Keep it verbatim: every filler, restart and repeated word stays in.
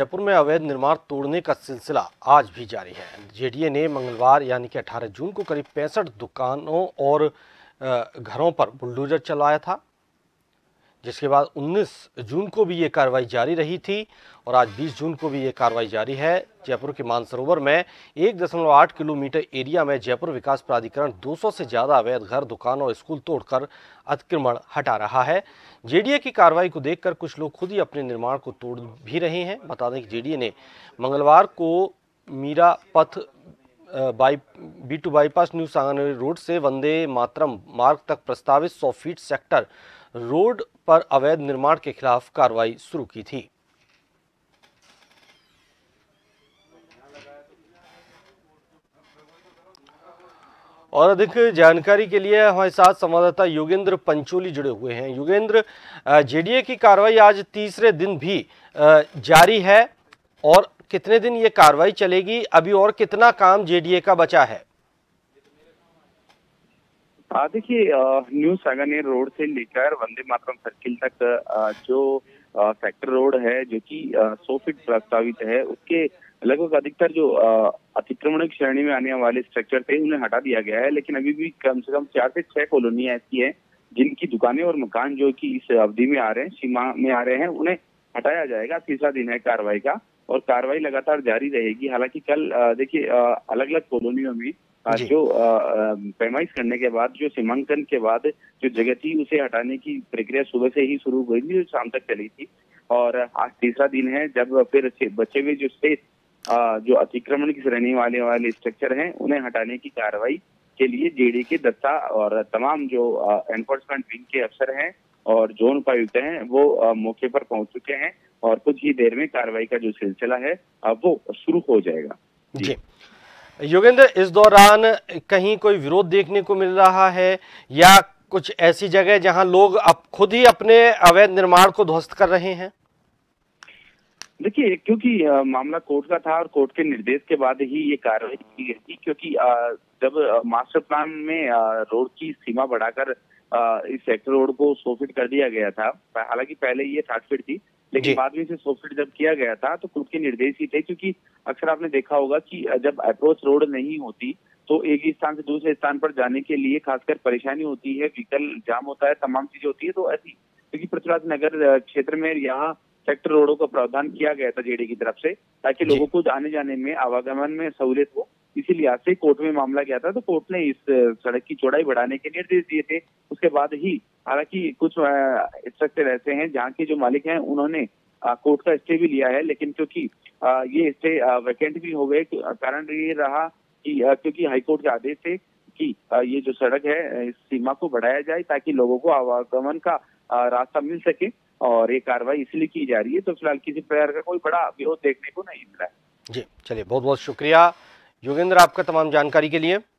जयपुर में अवैध निर्माण तोड़ने का सिलसिला आज भी जारी है। जेडीए ने मंगलवार यानी कि अठारह जून को करीब पैंसठ दुकानों और घरों पर बुलडोजर चलाया था, जिसके बाद उन्नीस जून को भी ये कार्रवाई जारी रही थी और आज बीस जून को भी ये कार्रवाई जारी है। जयपुर के मानसरोवर में एक दशमलव आठ किलोमीटर एरिया में जयपुर विकास प्राधिकरण दो सौ से ज़्यादा अवैध घर, दुकान और स्कूल तोड़कर अतिक्रमण हटा रहा है। जेडीए की कार्रवाई को देखकर कुछ लोग खुद ही अपने निर्माण को तोड़ भी रहे हैं। बता दें कि जेडीए ने मंगलवार को Meera Path by B two bypass new Sanganer road से वंदे मातरम मार्ग तक प्रस्तावित सौ फीट सेक्टर रोड पर अवैध निर्माण के खिलाफ कार्रवाई शुरू की थी। और अधिक जानकारी के लिए हमारे साथ संवाददाता योगेंद्र पंचोली जुड़े हुए हैं। योगेंद्र, जेडीए की कार्रवाई आज तीसरे दिन भी जारी है और कितने दिन ये कार्रवाई चलेगी? अभी और कितना काम जेडीए का बचा है? देखिए, न्यू सांगानेर रोड से लेकर वंदे मातरम सर्किल तक जो सेक्टर रोड है, जो कि सौ फीट प्रस्तावित है, उसके लगभग अधिकतर जो अतिक्रमण श्रेणी में आने वाले स्ट्रक्चर थे उन्हें हटा दिया गया है। लेकिन अभी भी कम से कम चार से छह कॉलोनियां ऐसी हैं जिनकी दुकानें और मकान जो कि इस अवधि में आ रहे हैं, सीमा में आ रहे हैं, उन्हें हटाया जाएगा। तीसरा दिन है कार्रवाई का और कार्रवाई लगातार जारी रहेगी। हालांकि कल देखिए अलग अलग कॉलोनियों में जो पैमाइश करने के बाद, जो सीमांकन के बाद जो जगह थी उसे हटाने की प्रक्रिया सुबह से ही शुरू हुई थी, शाम तक चली थी और आज तीसरा दिन है जब फिर बचे हुए जो स्पेस जो अतिक्रमण की श्रेणी वाले वाले स्ट्रक्चर हैं उन्हें हटाने की कार्रवाई के लिए जेडी के दस्ता और तमाम जो एनफोर्समेंट विंग के अफसर हैं और जोन उपायुक्त हैं वो मौके पर पहुंच चुके हैं और कुछ ही देर में कार्रवाई का जो सिलसिला है वो शुरू हो जाएगा। जी योगेंद्र, इस दौरान कहीं कोई विरोध देखने को मिल रहा है या कुछ ऐसी जगह जहां लोग अब खुद ही अपने अवैध निर्माण को ध्वस्त कर रहे हैं? देखिए, क्योंकि मामला कोर्ट का था और कोर्ट के निर्देश के बाद ही ये कार्रवाई की गई थी, क्योंकि जब मास्टर प्लान में रोड की सीमा बढ़ाकर इस सेक्टर रोड को सौ फीट कर दिया गया था, हालांकि पहले ये साठ फीट थी लेकिन बाद में इसे सौ फीट जब किया गया था तो कोर्ट के निर्देश ही थे, क्योंकि अक्सर आपने देखा होगा कि जब अप्रोच रोड नहीं होती तो एक स्थान से दूसरे स्थान पर जाने के लिए खासकर परेशानी होती है, व्हीकल जाम होता है, तमाम चीजें होती है। तो ऐसी क्योंकि पृथ्वीराज नगर क्षेत्र में यहाँ सेक्टर रोडों का प्रावधान किया गया था जेडी की तरफ से ताकि लोगों को आने जाने में, आवागमन में सहूलियत हो, इसीलिए आज से कोर्ट में मामला गया था तो कोर्ट ने इस सड़क की चौड़ाई बढ़ाने के निर्देश दिए थे। उसके बाद ही हालांकि कुछ स्ट्रक्चर ऐसे हैं जहाँ के जो मालिक हैं उन्होंने कोर्ट का स्टे भी लिया है, लेकिन क्योंकि ये स्टे वैकेंट भी हो गए, कारण ये रहा कि क्योंकि हाईकोर्ट के आदेश थे कि ये जो सड़क है इस सीमा को बढ़ाया जाए ताकि लोगों को आवागमन का रास्ता मिल सके और ये कार्रवाई इसलिए की जा रही है। तो फिलहाल किसी प्रकार का कोई बड़ा विरोध देखने को नहीं मिला है। जी चलिए, बहुत बहुत शुक्रिया योगेंद्र आपका तमाम जानकारी के लिए।